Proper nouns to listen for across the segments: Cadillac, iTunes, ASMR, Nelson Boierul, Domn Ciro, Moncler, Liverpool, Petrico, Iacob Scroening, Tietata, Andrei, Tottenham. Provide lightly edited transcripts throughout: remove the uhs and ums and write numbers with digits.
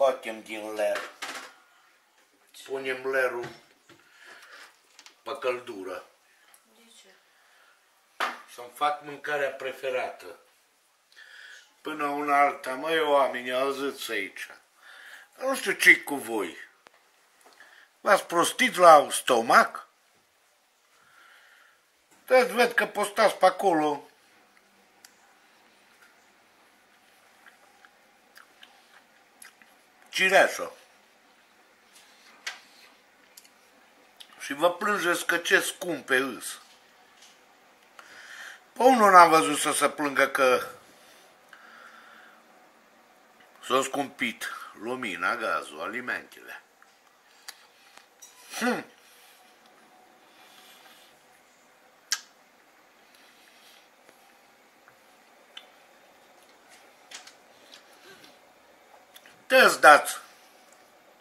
Scoatem din ler. Punem lerul pe căldură. De ce? Să-mi fac mâncarea preferată. Până una alta, măi, oameni, auziți aici. Nu știu ce-i cu voi. V-ați prostit la stomac? Deci văd că postați pe acolo. Cireașă. Și vă plângeți că ce scumpe îs. Pe unul n-am văzut să se plângă că s-a scumpit lumina, gazul, alimentele. Te-ți dați,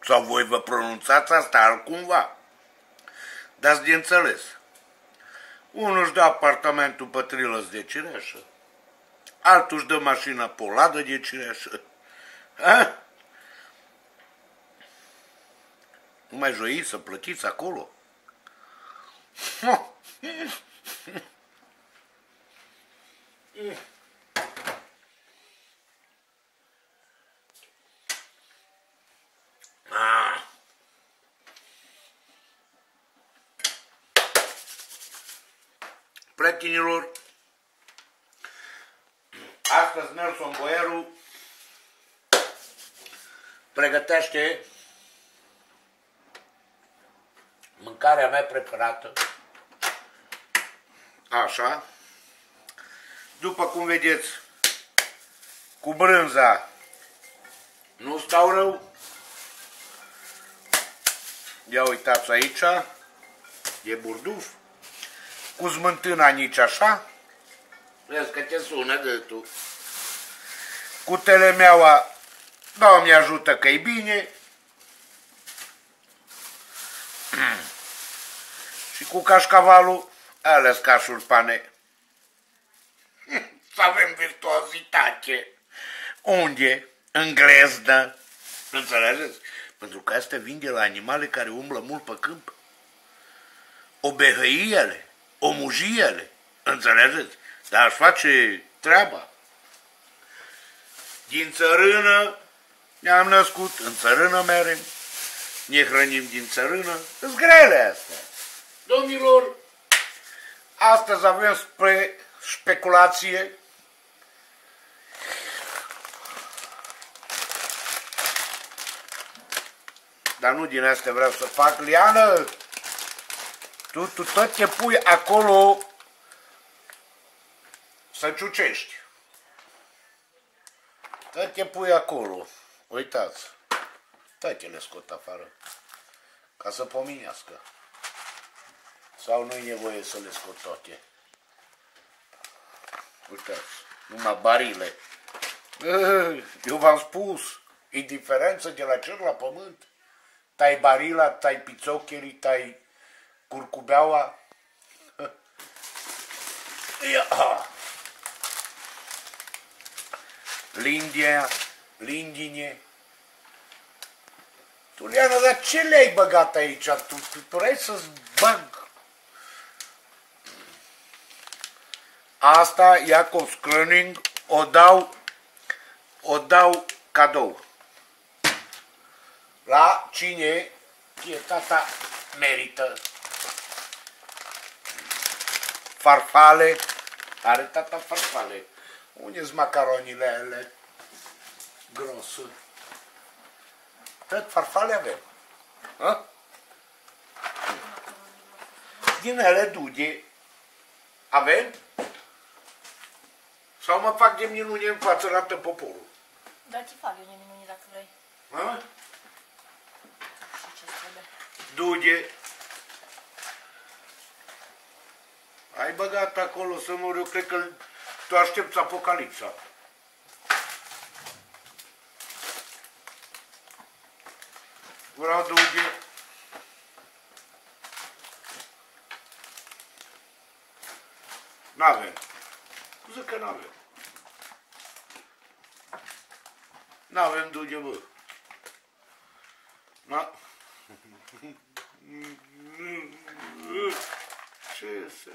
sau voi vă pronunțați asta altcumva, dați de înțeles. Unul își dă apartamentul pe trilăț de cireașă, altul își dă mașina pe o ladă de cireașă. Ha? Nu mai joiți să plătiți acolo? Prietenilor, astăzi Nelson Boierul pregătește mâncarea mea preferată, așa, după cum vedeți, cu brânza nu stau rău, ia uitați aici, e burduf, cu smântâna nici așa, vezi că te sună gâtul, cu telemeaua, Doamne ajută că e bine, și cu cașcavalul, alea scașuri pane. Să avem virtuozitate. Unde? În gleznă. Înțelegeți? Pentru că astea vin de la animale care umblă mult pe câmp. O behăiele, o mujiele. Înțelegeți? Dar aș face treaba. Din țărână ne-am născut, în țărână merem, ne hrănim din țărână. Sunt grele astea. Domnilor, astăzi avem spre speculație dar nu din astea vreau să fac. Liana, tu tot te pui acolo să ciucești. Tot te pui acolo. Uitați. Tot le scot afară. Ca să pominească. Sau nu-i nevoie să le scot toate. Uitați, numai barile. Eu v-am spus, e diferență de la cer la pământ. Tai barila, tai pițocherii, tai curcubeaua. Lindine. Tuliana, dar ce le-ai băgat aici? Tu vrei să-ți bag? Asta, Iacob Scroening, o dau cadou. La cine Tietata merită. Farfale, are tata farfale. Unde-s macaronile alea grosă? Tot farfale avem. Ha? Din ele dude avem? Sau mă fac de minune în față, arată poporul. Dar ce fac eu de minune dacă vrei? Ha? Dude. Ai băgat acolo să mor, eu cred că tu aștepți apocalipsa. Vreau dude. N-avem. Zic că n-avem. N-avem dude, bă. Da? Ce să...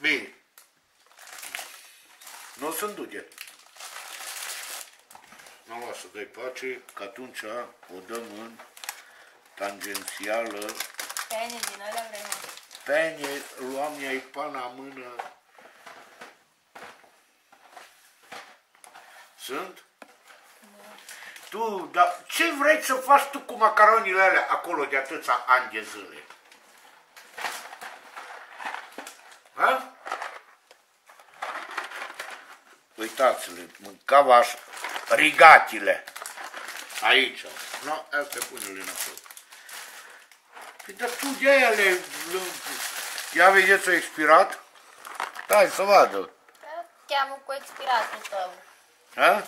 Bine. Nu o să-mi duce. Nu lasă dă-i pace, că atunci o dăm în tangențială. Pene din alea vrem. Pene, luam ea-i pana în mână. Sunt? Tu, dar ce vrei să faci tu cu macaronile alea acolo de atâția ani de zile? Ha? Uitați-le, mâncava așa, rigatile. Aici. No, astea pune-le înapoi. Păi, dar tu de-aia le... Ia vedeți, a expirat? Stai să vadă. Cheamă cu expiratul tău. Ha?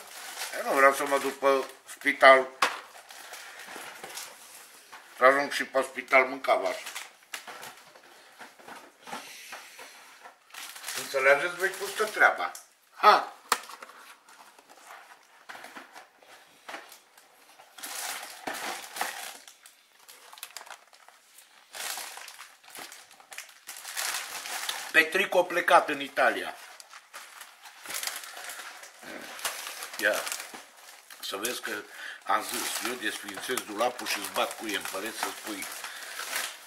Eu nu vreau să mă duc pe spital. Să ajung și pe spital mâncava așa. Înțelegeți, vei costă treaba. Ha! Petrico a plecat în Italia. Ia, să vezi că am zis, eu desfințez dulapul și îți bat cu ei, îmi păreți să-ți pui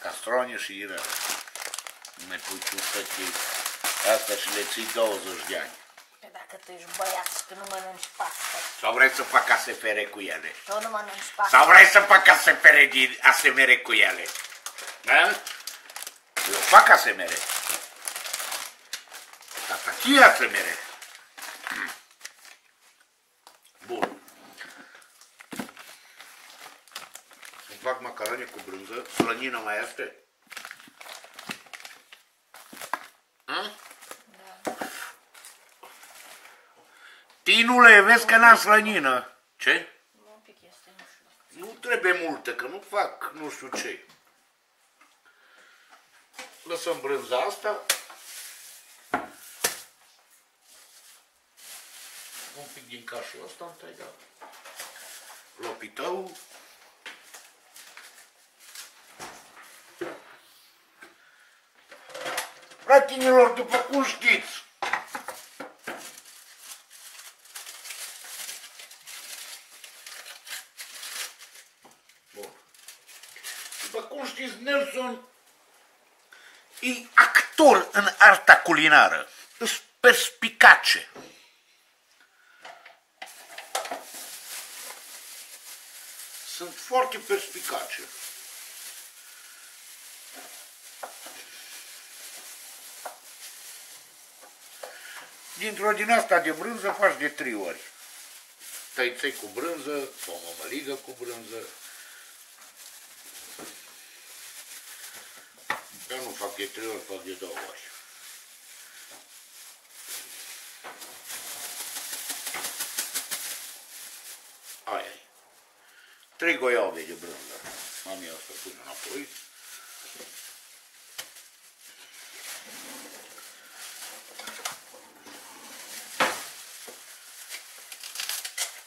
castrone și irele. Nu-mi pui ciustății astea și le ții 20 de ani. Că tu ești băiat și tu nu mănânci pastă. Sau vrei să fac ASFR cu ele? Eu nu mănânci pastă. Sau vrei să fac ASFR din ASMR cu ele? Da? Eu fac ASMR. Tata, ce e ASMR? Bun. Îmi fac macaroni cu brânză. Slănină mai este? Tinule, vezi că n-am slănină. Ce? Un pic este, nu știu. Nu trebuie multă, că nu fac nu știu ce. Lăsăm brânza asta. Un pic din cașul ăsta am tăiat. Lopitău. Fratinilor, după cum știți, Nelson e actor în arta culinară. Îți perspicace. Sunt foarte perspicace. Dintr-o din asta de brânză faci de 3 ori. Tăiței cu brânză sau mămăligă cu brânză. Eu nu fac de 3 ori, fac de 2 ori. Aia e. 3 goiaube de brânză. Mami, eu să pun înapoi.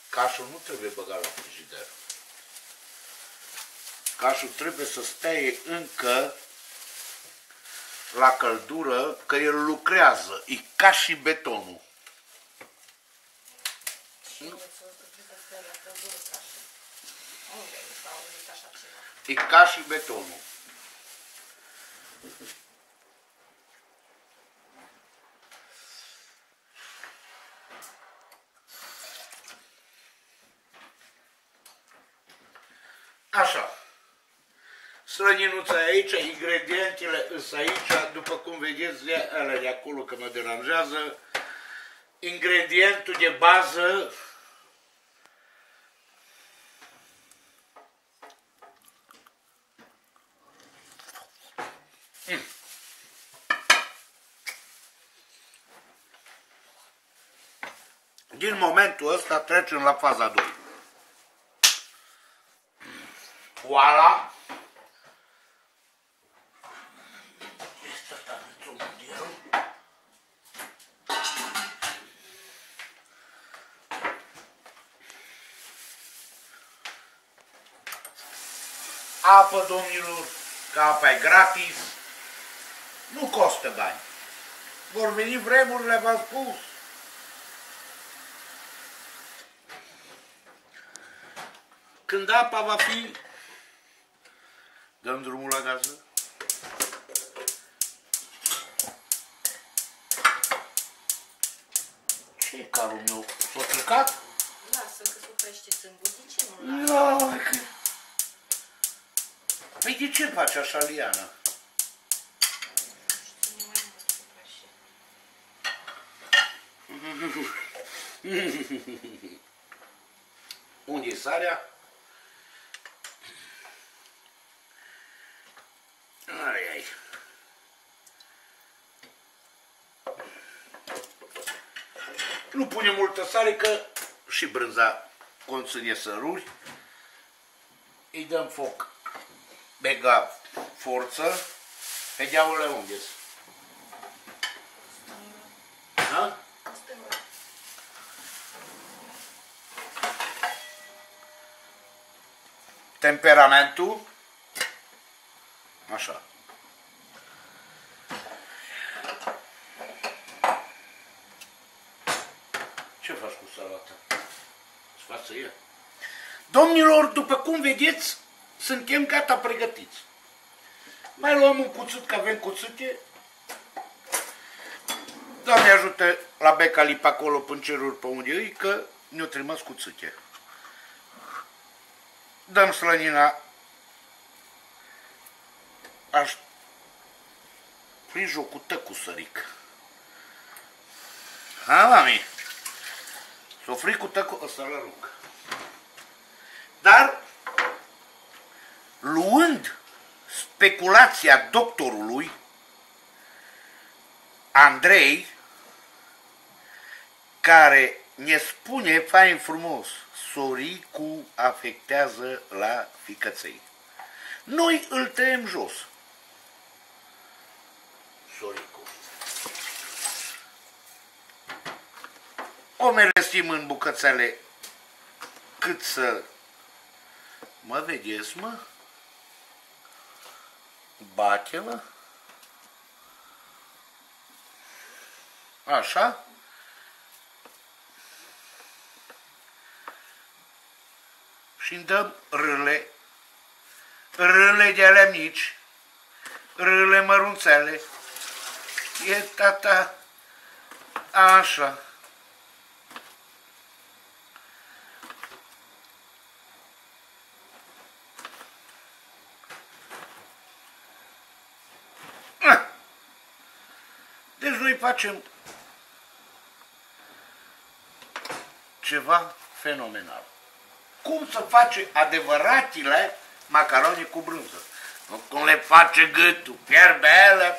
Cașul nu trebuie băgat la frigider. Cașul trebuie să stea încă la căldură, că el lucrează, e ca și betonul. E ca și betonul. Așa. Slăninuța aici, ingredientele sunt aici, după cum vedeți, alea de acolo că mă deranjează. Ingredientul de bază din momentul ăsta trecem la faza 2. Voilà! apă, domnilor, că apa e gratis, nu costă bani. Vor veni vremurile, v-am spus. Când apa va fi... Dăm drumul la gază. Ce-i carul meu? S-a stricat? Lasă că suprește sângul. De ce nu l-a? Păi de ce faci așa, Liana? Unde-i sarea? Ai, ai. Nu pune multă sare, că și brânza conține săruri. Îi dăm foc mega forță. Pe deaule, unde-s? Temperamentul, așa. Ce faci cu salata? Îți faci să ia? Domnilor, după cum vedeți, suntem gata pregătiți. Mai luăm un cuțit, că avem cuțite. Doamne ajută la becali pe acolo, până ceruri pe unde îi, că ne-o trimas cuțite. Dăm slănina prin jocută cu săric. Ha, mami? S-o fricută cu ăsta la lung. Dar, luând speculația doctorului Andrei, care ne spune fain frumos, soricul afectează la ficăței. Noi îl tăiem jos. Soricul. O meresim în bucățele cât să... Mă vedeți, mă? Bate-vă. Așa. Și îmi dăm râle, râle de alea mici, râle mărunțele, e tata, așa. Deci noi facem ceva fenomenal. Cum să face adevăratele macaroni cu brânză? Cum le face gâtul, fierbe alea,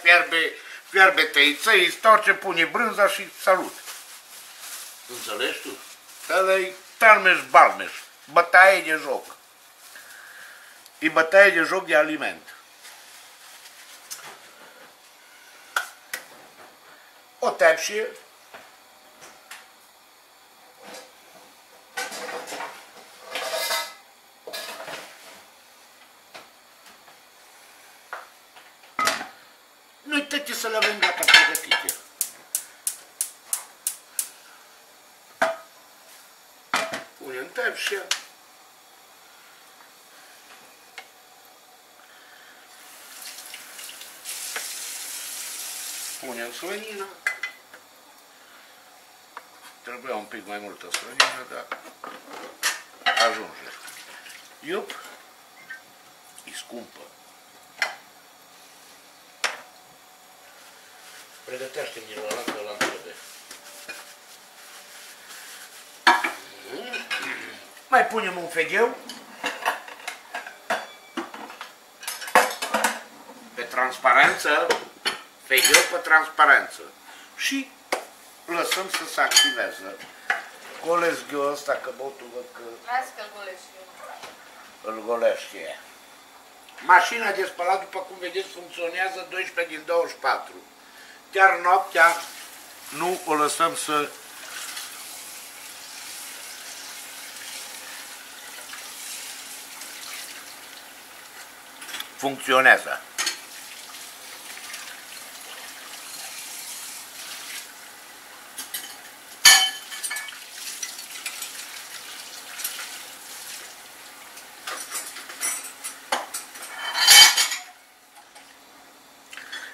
fierbe tăiței, îi storce, pune brânza și salut. Înțelegi tu? Ăla-i talmeș-balmeș, bătaie de joc. E bătaie de joc de aliment. O tepșie. Să le avem gata pregătite. Punem tepșia. Punem slănina. Trebuia un pic mai multă slănină, dar ajunge. Iup, e scumpă. Pregătește-mi din ăla, că ăla îmi trebuie. Mai punem un fegheu. Pe transparență. Fegheu pe transparență. Și lăsăm să se activeze. Golesc eu ăsta, că botul văd că... Lasă că-l golesc eu. Îl golește ea. Mașina de spălat, după cum vedeți, funcționează 12 din 24. Chiar noaptea nu o lăsăm să funcționează.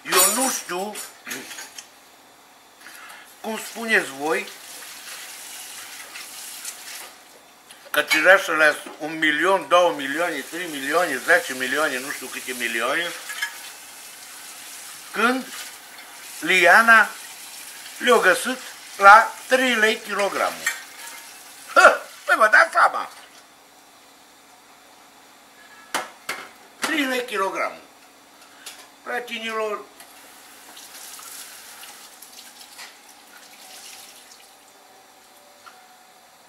Eu nu știu cum spuneți voi că tirașele sunt 1 milion, 2 milioane, 3 milioane, 10 milioane, nu știu câte milioane, când liana le-a găsit la 3 lei kilogramul. Păi vă dați seama! 3 lei kilogramul. Prietenilor,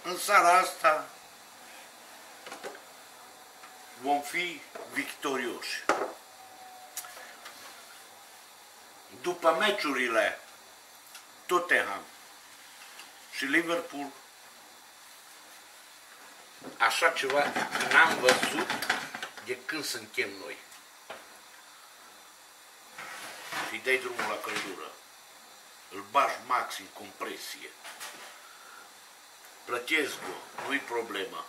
în seara asta vom fi victorioși. După meciurile Tottenham și Liverpool, așa ceva n-am văzut de când suntem noi. Și dai drumul la căldură, îl bagi maxim compresie. Plătesc-o, nu-i problemă.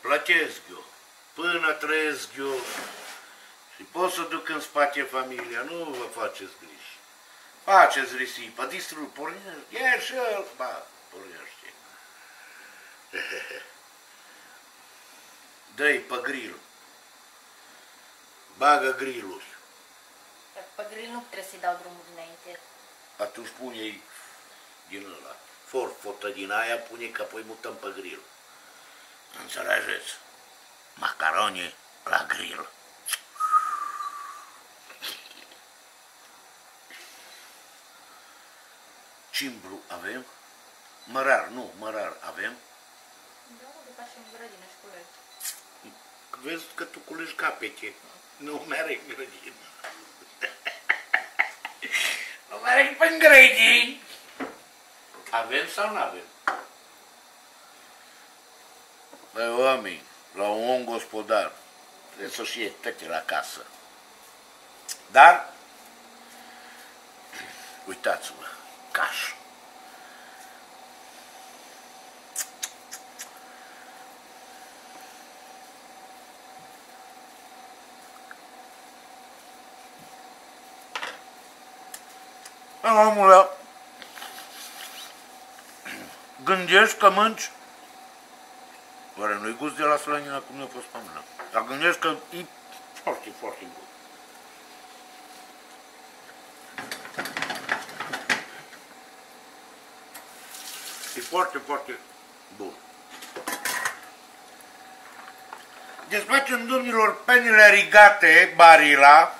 Plătesc-o, până trăiesc-o și pot să duc în spate familia, nu vă faceți griji. Faceți risipă, distrug, pornește, ia și el, ba, pornește. Dă-i pe gril, bagă grilul. Pe gril nu trebuie să-i dau drumul dinainte. Atunci pune-i din ăla, forfotă din aia, pune că apoi mutăm pe grill. Înțelegeți? Macaroni la grill. Cimbru avem? Mărar, nu, mărar avem? Da, de facem grădină și culegi. Vezi că tu culegi capete, nu merg în grădină. Merg pe-n grădini. Avem sau nu avem? Băi, oameni, la un om gospodar trebuie să-și iei tăte la casă. Dar uitați-vă, caș. Omule, gândești că mânci, oare nu-i gust de la slănină cum ne-a fost pe mână, dar gândești că e foarte, foarte bun. E foarte, foarte bun. Desfacem, domnilor, penile rigate, barila.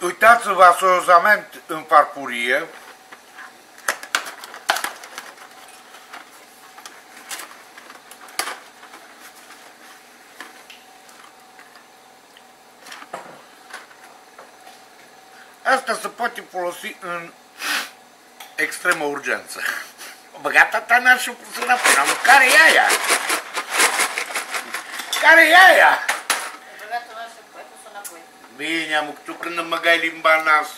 Uitați-vă asozament în farfurie. Asta se poate folosi în extremă urgență. O băgat atana și o pus înapoi. Care e aia? Care e aia? Bine, amuc, tu când îmi băgai limba în nas.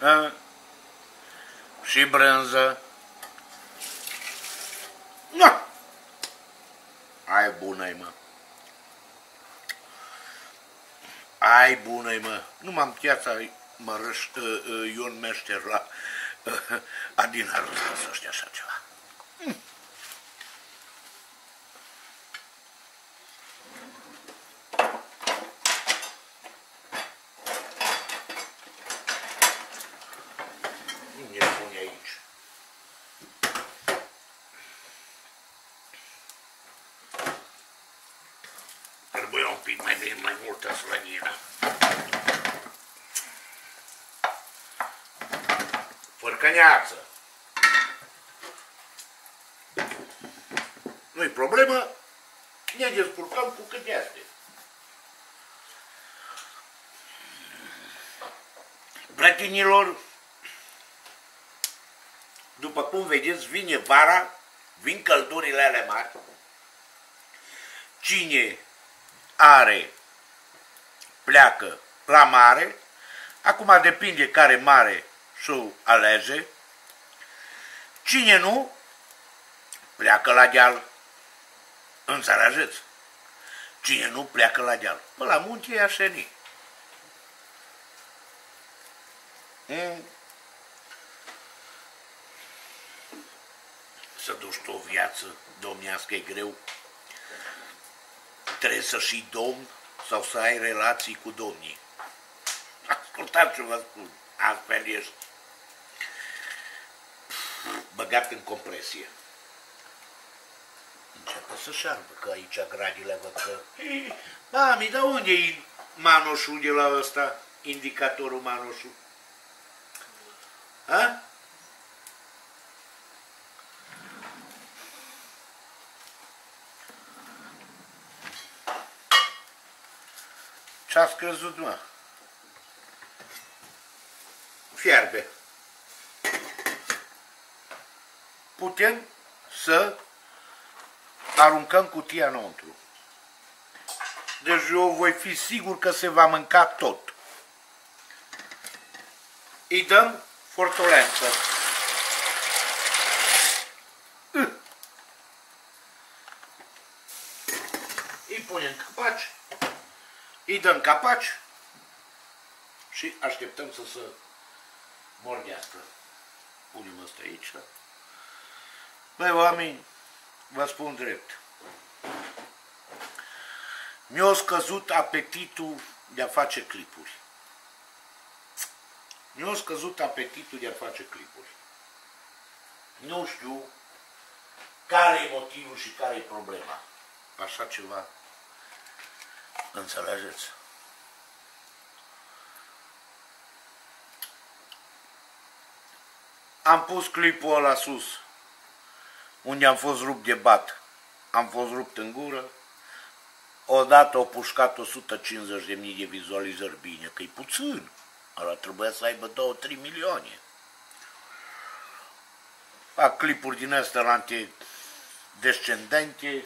Eu? Și brânză. Nu! Ai bună-i, mă. Ai bună-i, mă. Nu m-am piața Mărăș, Ion Meșter la Adina Rosa să știe așa ceva. Nu-i problemă, ne descurcăm cu câte astea. Prietenilor, după cum vedeți, vine vara, vin căldurile ale mari. Cine are pleacă la mare, acum depinde care mare s-o alege, cine nu pleacă la deal, înțelegeți? Cine nu pleacă la deal, pă la munte e așenii. Să duci tu o viață domnească e greu, trebuie să fii domn sau să ai relații cu domnii. Ascultați ce vă spun, astfel ești băgat în compresie. Începe să șarbă, că aici gradile văd că... Mami, dar unde-i manoșul de la ăsta, indicatorul manoșul? Ha? Ce-ați crezut, mă? Fierbe. Putem să aruncăm cutia înăuntru. Deci eu voi fi sigur că se va mânca tot. Îi dăm fortolență. Îi punem capaci. Îi dăm capaci și așteptăm să se mordească. Punem asta aici. Băi, oameni, vă spun drept. Mi-a scăzut apetitul de a face clipuri. Mi-a scăzut apetitul de a face clipuri. Nu știu care e motivul și care e problema. Așa ceva. Înțelegeți? Am pus clipul ăla sus, unde am fost rupt de bat. Am fost rupt în gură. Odată au pușcat 150.000 de vizualizări. Bine, că-i puțin. Ăla trebuia să aibă 2-3 milioane. Fac clipuri din astea la antidescendente.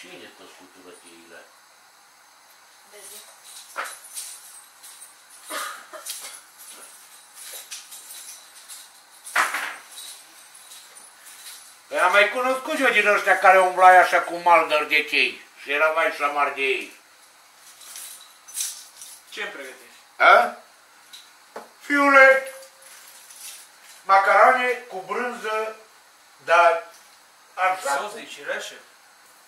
Cine te scutură cheile? Vezi? Păi am mai cunoscut eu din ăștia care umblai așa cu maldări de chei și era mai șamar de ei. Ce-mi pregătești? A? Fiule, macarone cu brânză, dar... Sos de cireașă?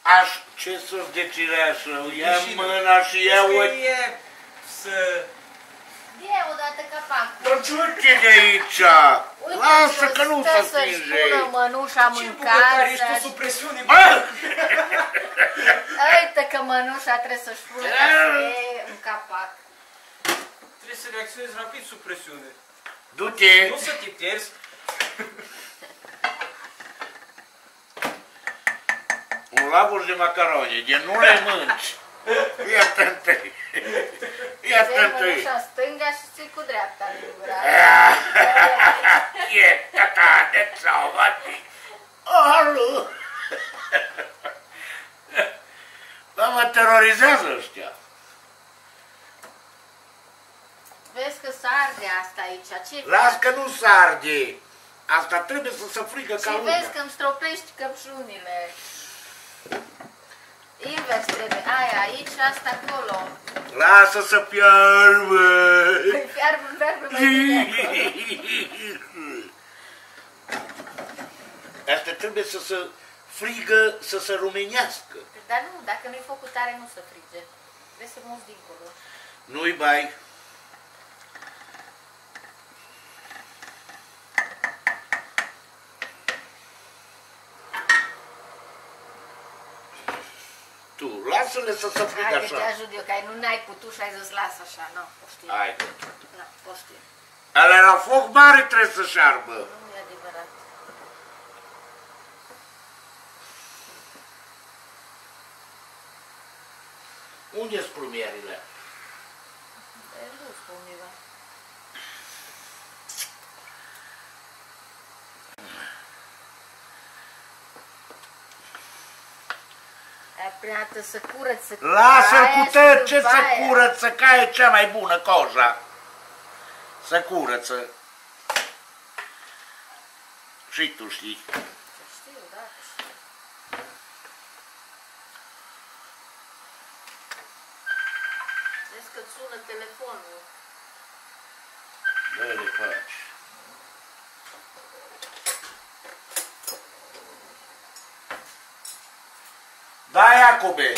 Aș, ce sos de cireașă? Ia mâna și ia uite. E să... Ia odată capacul. Dar ce de aici? Lasă că nu se stinge. Uite că Mănușa mâncat. Ce ești tu sub presiune? Uite că Mănușa trebuie să-și pună în capac. Trebuie să reacționezi rapid sub presiune. Du-te! Nu să te pierzi. Un lavuri de macaroni, de nu le mânci. Ia-te întâi. Ia-te întâi. Ia-te în stânga și ții cu dreapta în gura. E tata de salvati. Alu! Dar mă terorizează ăștia. Vezi că s-arde asta aici. Ce las că nu s-arde. Asta trebuie să se frigă ca lumea. Și vezi că îmi stropești căpșunile. Invers trebuie, aia aici, asta acolo. Lasă să fiarbă! Fiarbă mai bine. Asta trebuie să se frigă, să se rumenească. Dar nu, dacă nu-i făcut tare, nu se frige. Trebuie să mulți dincolo. Nu-i bai. Tu, lasă-le să se frigă așa. Hai că te ajut eu, că nu n-ai putut și ai zis lasă așa, nu, poftim. Hai că. Nu, poftim. Alea la foc mare trebuie să șarbă. Nu e adevărat. Unde-s plumierile? E lus pe undeva. Preată, să curăță. Lasă-l cu tăce să curăță, că e cea mai bună coja. Să curăță. Și tu știi. Știu, da. Vezi că-ți sună telefonul. Dă-le faci. Da, Iacobe!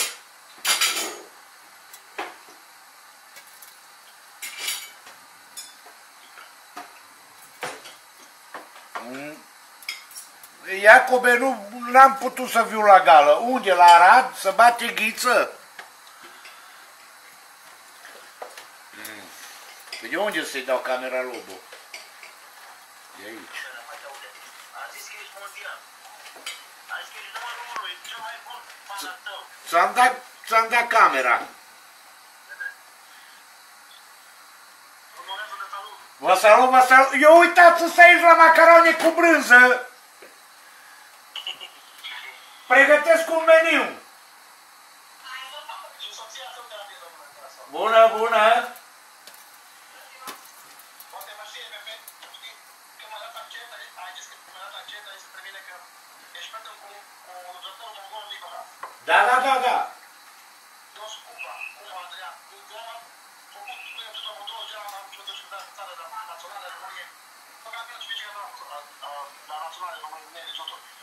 Iacobe, nu am putut să viu la gală. Unde? La Arad? Să bate ghiță? De unde să-i dau camera lobul? De aici. Ți-am dat camera. Vă salut, vă salut. Eu uitați să aici la macarone cu brânză. Pregătesc un meniu. Bună, bună. Da, da, da, da.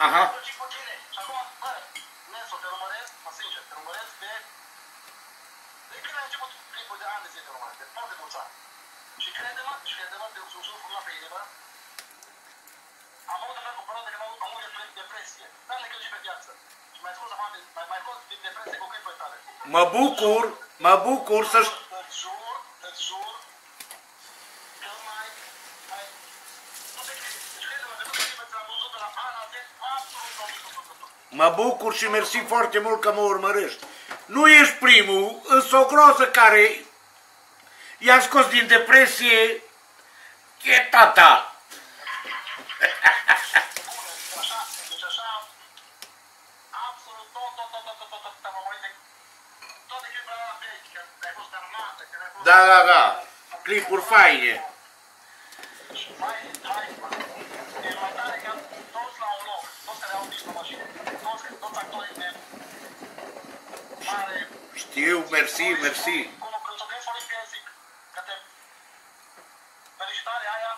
Aha. Și acum, bă, Neso, te urmăresc, mă sincer, te urmăresc de... De când ai început clipul de ani de zi te urmăresc, de foarte mulți ani. Și crede-mă, te urmăresc cu noapte inimă. Am avut de fel cu părere că am avut depresie. Dar le gândi pe viață. Și mai scos, mai fost din depresie cu clipul tale. Mă bucur, să... Îți jur... Mă bucur și mersi foarte mult că mă urmărești. Nu ești primul, însă o groză care i-a scos din depresie Tietata. Da, da, da, clipuri faine. Știu, mersi, mersi.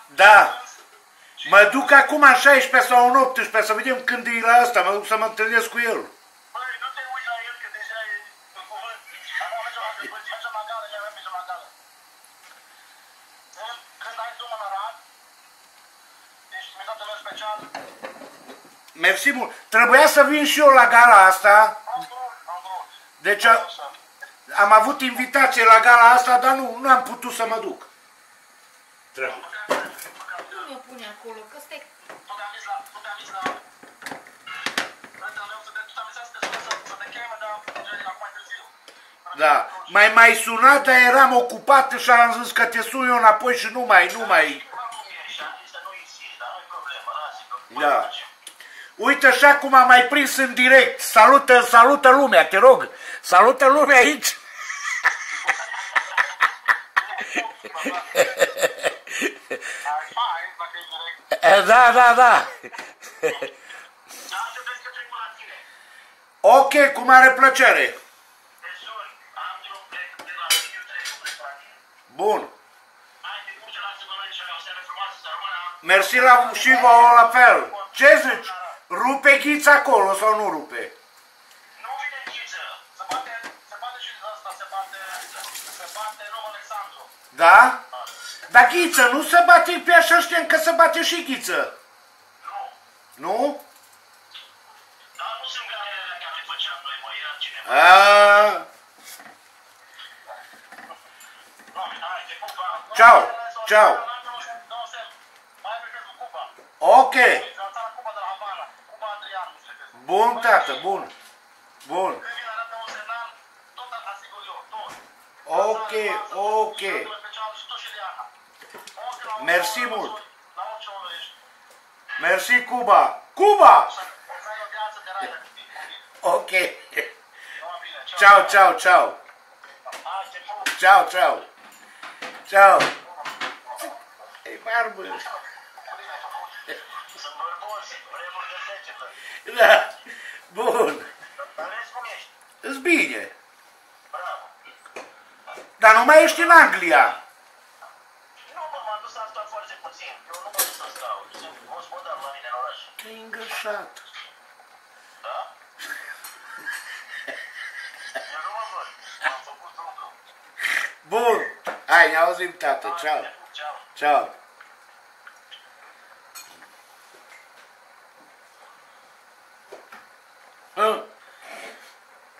Da. Mă duc acum în 16 sau în 18 să vedem când e la asta, mă duc să mă întâlnesc cu el. Băi, nu te uiți la el că deja e în cuvânt. Acum mergem la gală, iar mergem la gală. Când ai drumul la Arad, ești invitatul meu special. Mersi mult. Trebuia să vin și eu la gala asta. Deci am avut invitație la gala asta, dar nu am putut să mă duc. Trebuie. Nu mă pune acolo, că stai... Da, mai sunat, dar eram ocupat și am zis că te sun eu înapoi și nu mai... Da. Uite așa cum am mai prins în direct. Salută lumea, te rog. Salută lumea aici. Da, da, da. Ok, cu mare plăcere. Bun. Mersi și vouă la fel. Ce zici? Rupe ghița acolo sau nu rupe? Nu vine ghiță. Se bate și asta, se bate Rom Alexandru. Da? Dar ghiță, nu se bate pe așa știam că se bate și ghiță. Nu. Nu? Dar nu sunt galele care le făceam noi, mă, era cineva. Aaaa. Ceau, ceau. Ok. Bun, tată, bun. Bun. Ok, ok. Mersi mult. Mersi, Cuba. Cuba! Ok. Ciao, ciao, ciao. Ciao, ciao. Ciao. Ei, barbă. Sunt bărbos, vremurile secetă. Da, bun. Dar vezi cum ești? Îți bine. Bravo. Dar nu mai ești în Anglia. Nu, mă, m-am dus asta foarte puțin. Eu nu mă duc să stau. Sunt gospodar la mine în oraș. Te-ai îngășat. Da? Eu nu mă văd. M-am făcut lucru. Bun. Hai, ne auzim, tată. Ceau. Ceau. Ceau.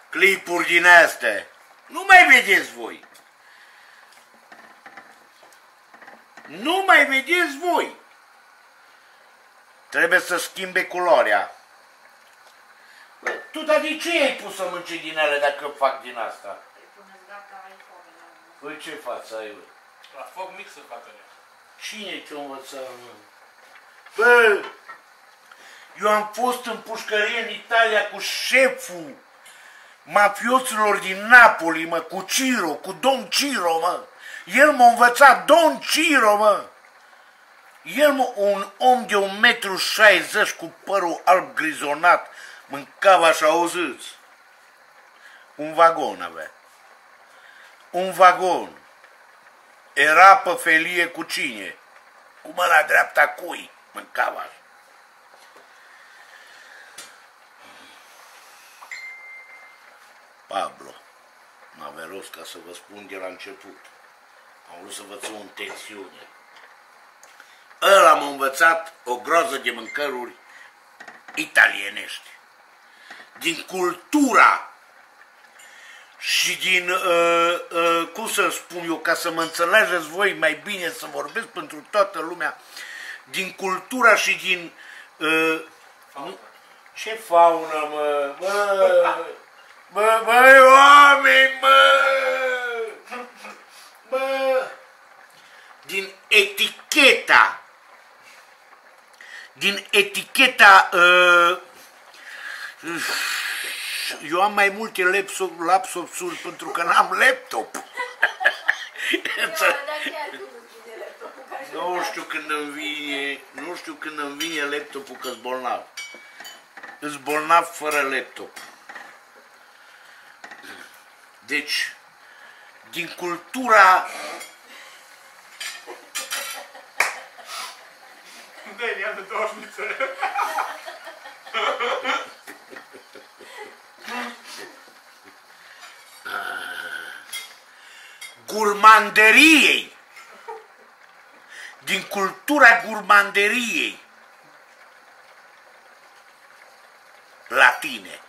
Clipuri din astea. Nu mai vedeți voi. Nu mai vedeți voi. Trebuie să schimbe culoarea. Tu, dar de ce ai pus sămânce din alea dacă fac din asta? Păi ce față ai, bă? La foc mic să facă de-aia. Cine te-a învățat, bă? Bă, eu am fost în pușcărie în Italia cu șeful mafioților din Napoli, mă, cu Ciro, cu Domn Ciro, mă. El m-a învățat, Domn Ciro, mă. El, mă, un om de 1,60 m cu părul alb grizonat, mâncava așa, auziți? Un vagon avea. Un vagon. Era pe felie cu cine? Cu mâna dreapta cui? Mâncava așa. Pablo, n-avea rost ca să vă spun de la început. Am vrut să vă țin în tensiune. Ăla m-a învățat o groază de mâncăruri italienești. Din cultura și din, cum să spun eu, ca să mă înțelegeți voi mai bine, să vorbesc pentru toată lumea, din cultura și din... ce faună, mă! Bă, băi, oameni, mă! Bă! Din eticheta, eu am mai multe laptopsuri pentru că n-am laptop. Nu știu când îmi vine, laptopul că-s bolnav. Îs bolnav fără laptop. Deci, din cultura... Gurmanderiei. Din cultura gurmanderiei. Latine.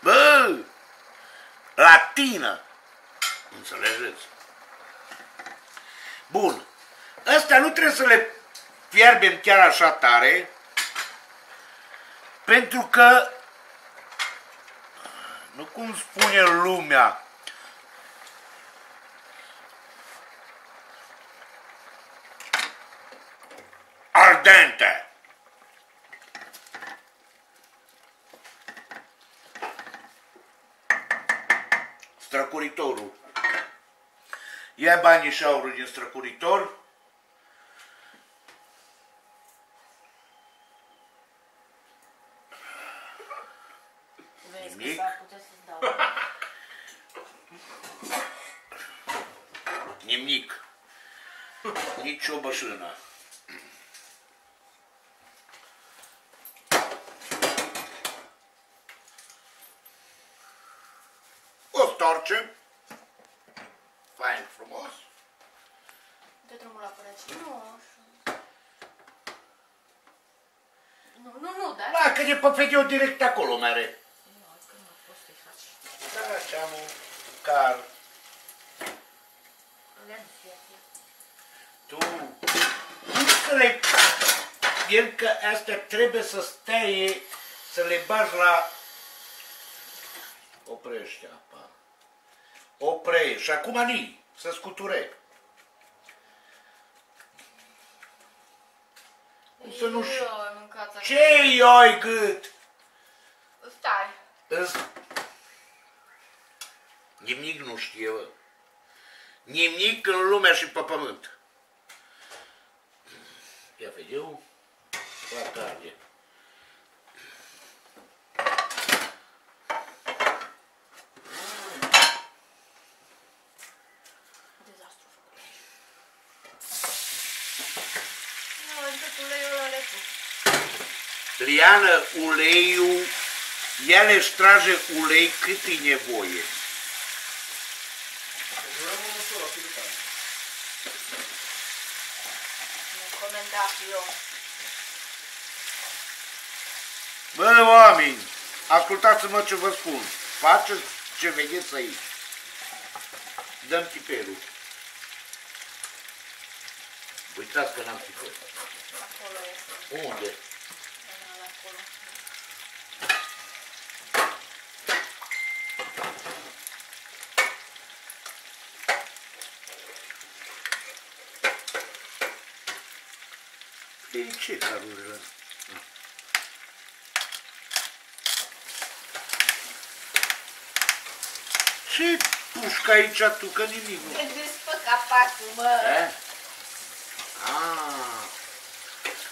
Bă! Latină. Înțelegeți? Bun. Astea nu trebuie să le fierbem chiar așa tare, pentru că, nu cum spune lumea, ardente. Străcuritorul. Ia banii și aurul din străcuritor. Nimic. Nimic. Nici o bășână. Fain, frumos. Dă drumul la curăție. Nu, dar... Da, că de pe fediu direct acolo mai are. Nu, că nu poți să-i faci. Da, așa, mă, car. Tu, nu să le... El că astea trebuie să stea, să le bagi la... Oprește apa. Opre și acum ni, să scuture. Să nu știu. Ce ioi gât? Stai. Nimnic nu știe, bă. Nimnic în lumea și pe pământ. Ia vedeți, la carne. Liana, uleiul, ea le strage ulei cât e nevoie. Bă, oameni, ascultați-mă ce vă spun. Faceți ce vedeți aici. Dăm tiperul. Uitați că n-am tiper. Unde? Ce carură? Ce pușcă aici tu, că nimic nu... Te despă capacul, mă!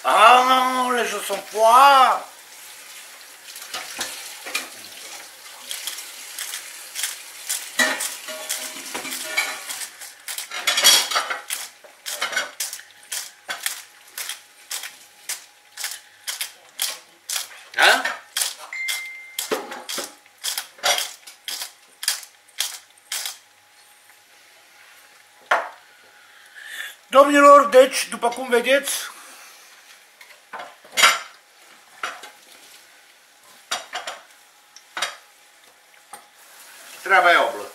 Aole, je sunt poa! Domnilor, deci, după cum vedeți, treaba e oblă.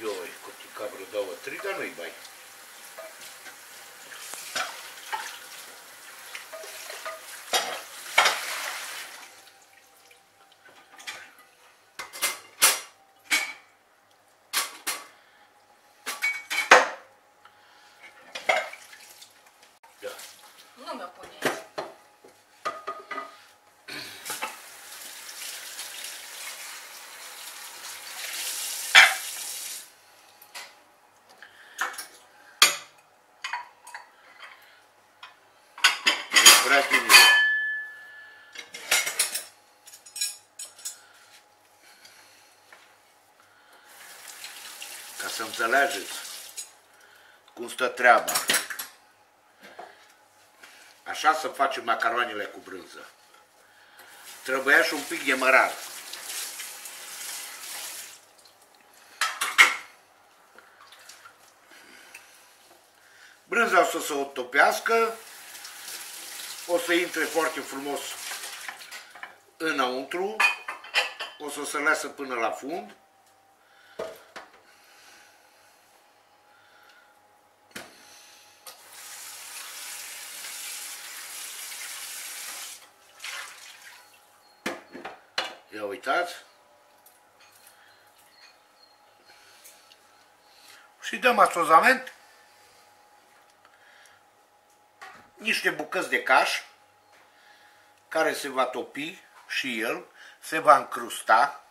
Ioi, cu ticabră două, trei, dar nu-i bai. Ca să înțelegeți cum stă treaba. Așa să facem macaroanele cu brânză. Trebuia și un pic de mărar. Brânza o să se topească. O să intre foarte frumos înăuntru, o să se lasă până la fund. Ia uitați. Și dăm asozament. Niște bucăți de caș care se va topi și el, se va încrusta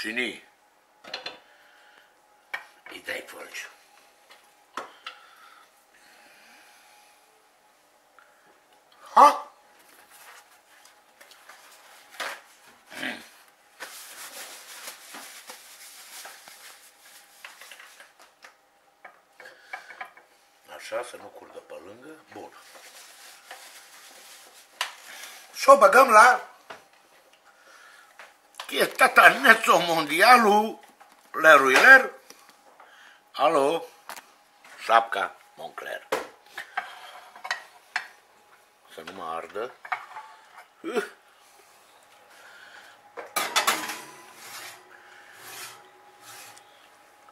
și ni îi dai fălciu. Ha! Să nu curgă pe lângă. Bun. Și o băgăm la Tietata Nețo Mondialul Leruiler. Alo, șapca Moncler. Să nu mă ardă.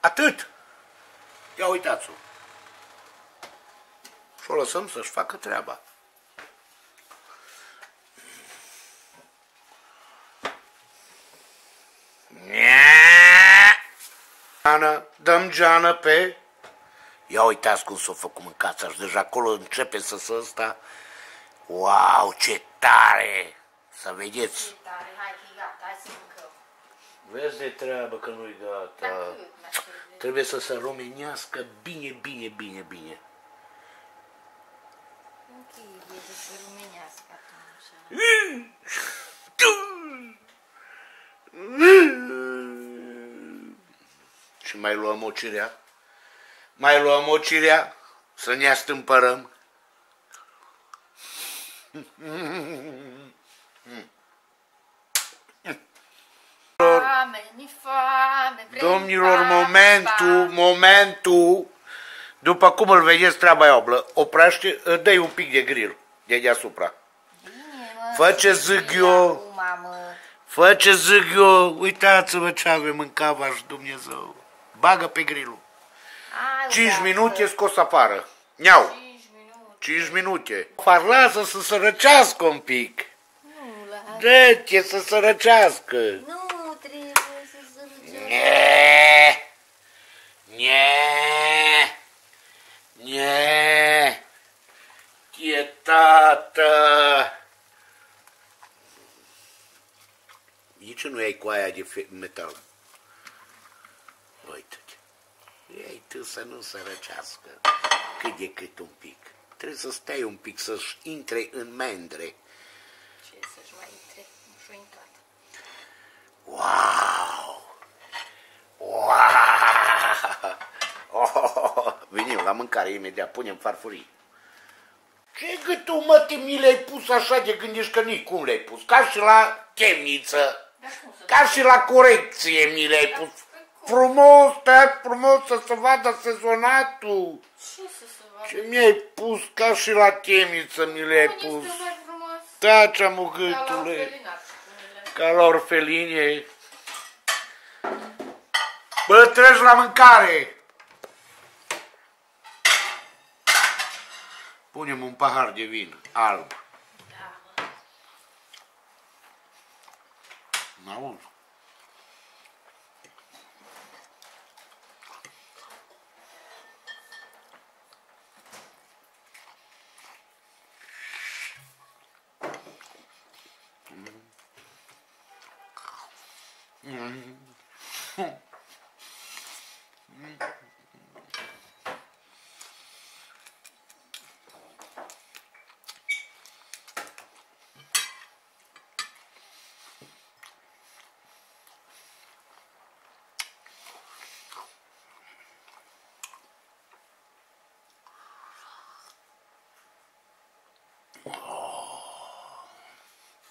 Atât. Ia uitați-o. Și o lăsăm să-și facă treaba. Dăm geană pe Ia uitați cum s-o făcut mâncața și deja acolo începe să se ăsta. Wow, ce tare! Să vedeți! Ce tare, hai că e gata, hai să mâncăm. Vezi de treabă că nu-i gata. Trebuie să se rumenească bine, bine, bine, bine. Ok, e de să rumenească atunci. Și mai luăm o cirea. Mai luăm o cirea să ne astâmpărăm. Domnilor, momentul, după cum îl vedeți, treaba e oblă, oprește, dă-i un pic de grill de deasupra. Fă ce zic eu, fă ce zic eu, uitați-vă ce avem în cava și Dumnezeu, bagă pe grillul. 5 minute scos afară, iau. 5 minute. Lasă să se răcească un pic. Dă-te să se răcească. Nu trebuie să se răcească. Neee. Neee. Neee. Tietata. Nici nu ai cu aia de metal. Uite-te. Ei tu să nu se răcească. Cât de cât un pic. Trebuie să stai un pic, să-și intre în mendre. Ce să-și mai intre? Nu știu în toată. Wow! Wow! Oh! Venim la mâncare imediat, punem farfurii. Ce gâtul, mă, mi le-ai pus așa de gândești că nici cum le-ai pus? Ca și la chemniță, ca și la corecție mi le-ai pus. Frumos, stai frumos să se vadă sezonatul. Ce sezonat? Ce mi-ai pus, ca și la chemiță mi le-ai pus. Taci, amugâtule. Ca la orfelinie. Bă, treci la mâncare. Punem un pahar de vin alb. Da, mă. N-auzi?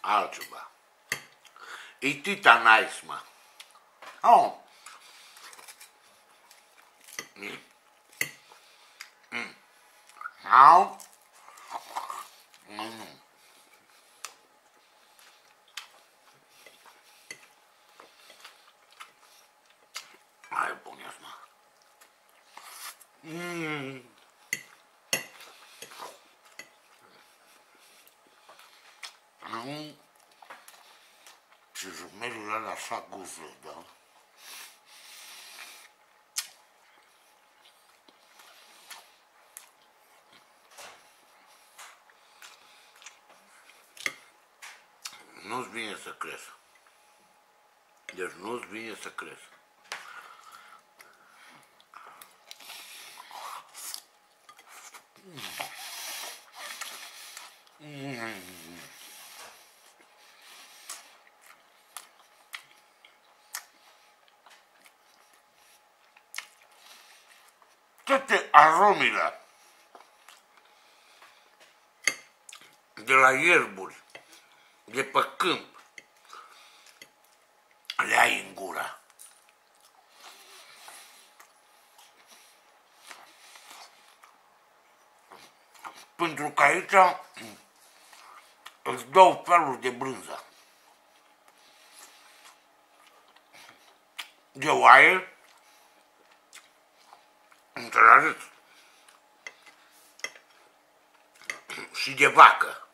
Altceva. E Tita Nice, mă. Oh. Au. Ai bună, mă. Și jumelul ăla așa gustul, da? Nu-ți vine să crezi. Deci nu-ți vine să crezi. Toate aromile de la ierburi, de pe câmp, le ai în gura. Pentru că aici îți dau feluri de brânză. De oaie, înțelegeți? Și de vacă.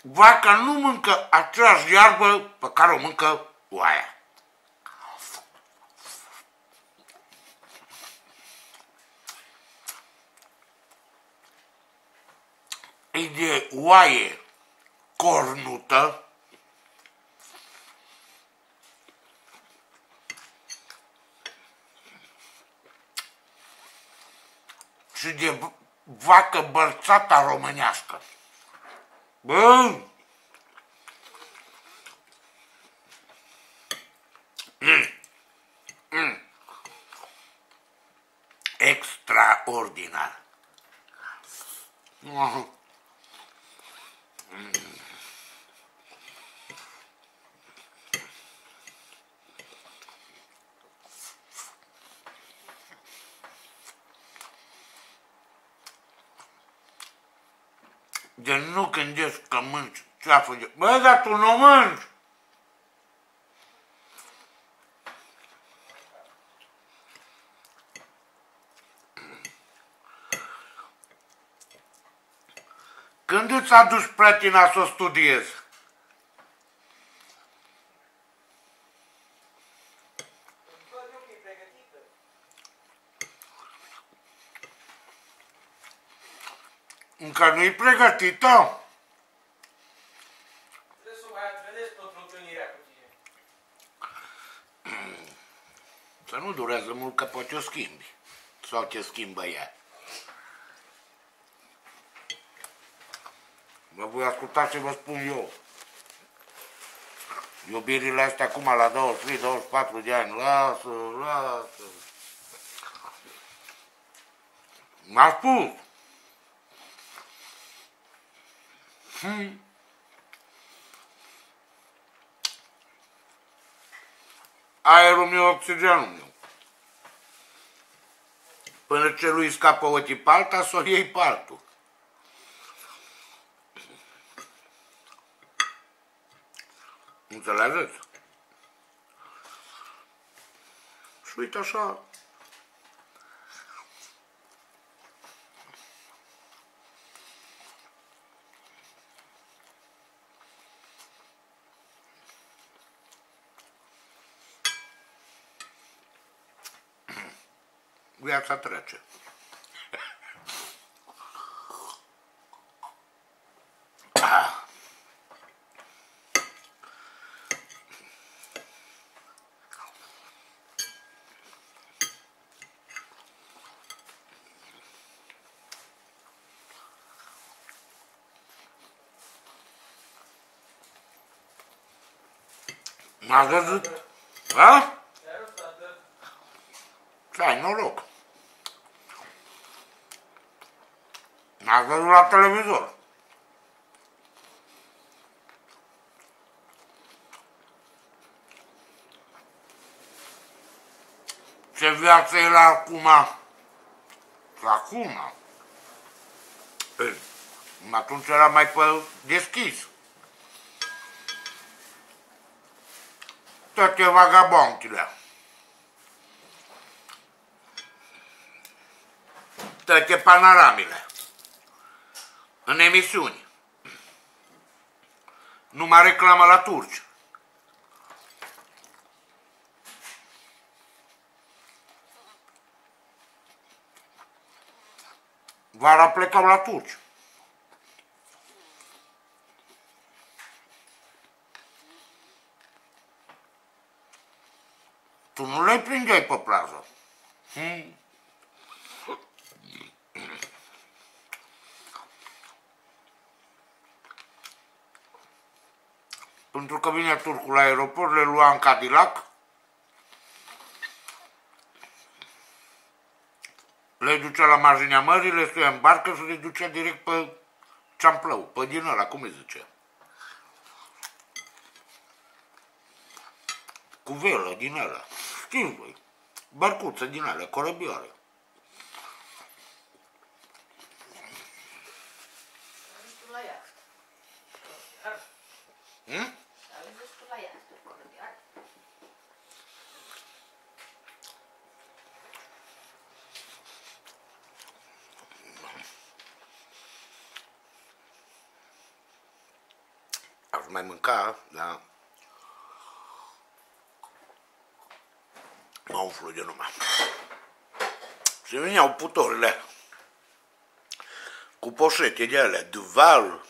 Vaca nu mâncă aceeași iarbă pe care o mâncă oaia. e de oaie cornută, și de vacă bărțata românească. Bă! Extraordinar! De nu gândesc că mânci ceafă de... Bă, dar tu nu mânci! Când îți aduci pretina să o studiezi? Încă nu-i pregătită? Trebuie să o mai antrenezi pentru întâlnirea cu tine. Să nu durează mult, că poate o schimbi. Sau te schimbă ea. Mă voi asculta și vă spun eu. Iubirile astea acum la 23-24 de ani. Lasă, lasă. M-a spus. Aerul meu, oxigenul meu. Până ce lui scapă ochii pe alta, s-o iei pe altul. Înțelegeți? Și uite așa. Viața trece. M-ați văzut? A? Ce-ai noroc? M-ați văzut la televizor. Ce viață era acum? Acum? Atunci era mai deschis. Toate vagabondile. Toate panoramile. În emisiuni. Numai reclamă la turci. Vara plecau la turci. Tu nu le prindeai pe plajă. Pentru că vine turcul la aeroport, le lua în Cadillac, le ducea la marginea mării, le stuia în barcă și le ducea direct pe Ceamplău, pe din ăla, cum îi zice? Cu velă din alea, știți voi, barcuță din alea, corăbioare. Ajungi tu la iahtă. Ajungi tu la iahtă, corăbioare. Aș mai mânca, dar... mă umflu de numai. Și veneau putorile cu poșete de alea, Duval,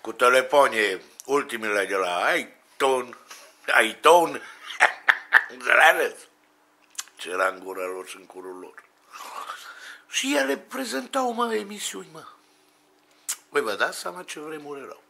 cu telefoane ultimele de la iTunes, ce era în gura lor și în curul lor. Și ele prezentau, mă, emisiuni, mă. Voi vă dați seama ce vremuri erau.